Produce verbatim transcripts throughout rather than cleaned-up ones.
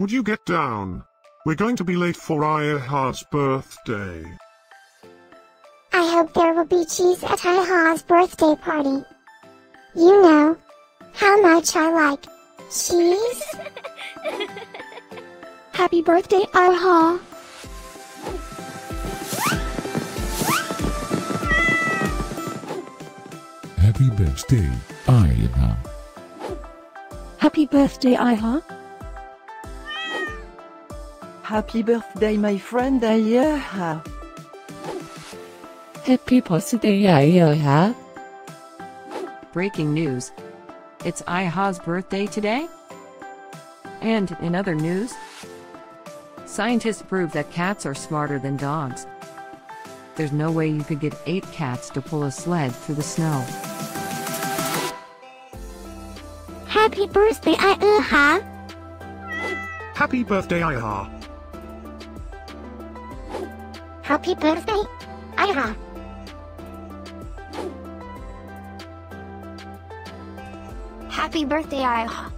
Would you get down? We're going to be late for Ayaha's birthday. I hope there will be cheese at Ayaha's birthday party. You know how much I like cheese. Happy birthday, Ayaha. Happy birthday, Ayaha. Happy birthday, Ayaha. Happy birthday, my friend Ayaha. Happy birthday, Ayaha. Breaking news. It's Ayaha's birthday today. And in other news, scientists prove that cats are smarter than dogs. There's no way you could get eight cats to pull a sled through the snow. Happy birthday, Ayaha. Happy birthday, Ayaha. Happy birthday, Ayaha. Happy birthday, Ayaha.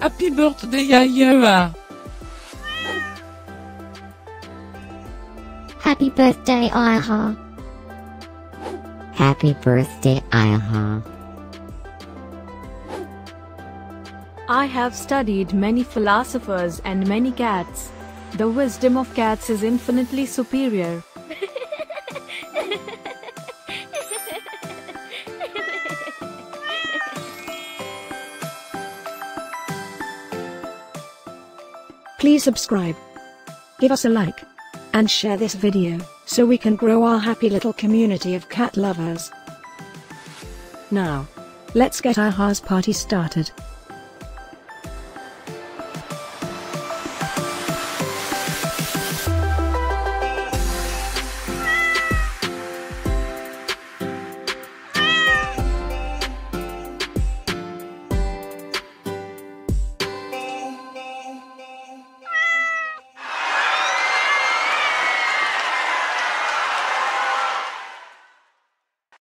Happy birthday, Ayaha. Happy birthday, Ayaha. Happy birthday, Ayaha. I have studied many philosophers and many cats. The wisdom of cats is infinitely superior. Please subscribe, give us a like, and share this video, so we can grow our happy little community of cat lovers. Now, let's get Ayaha's party started.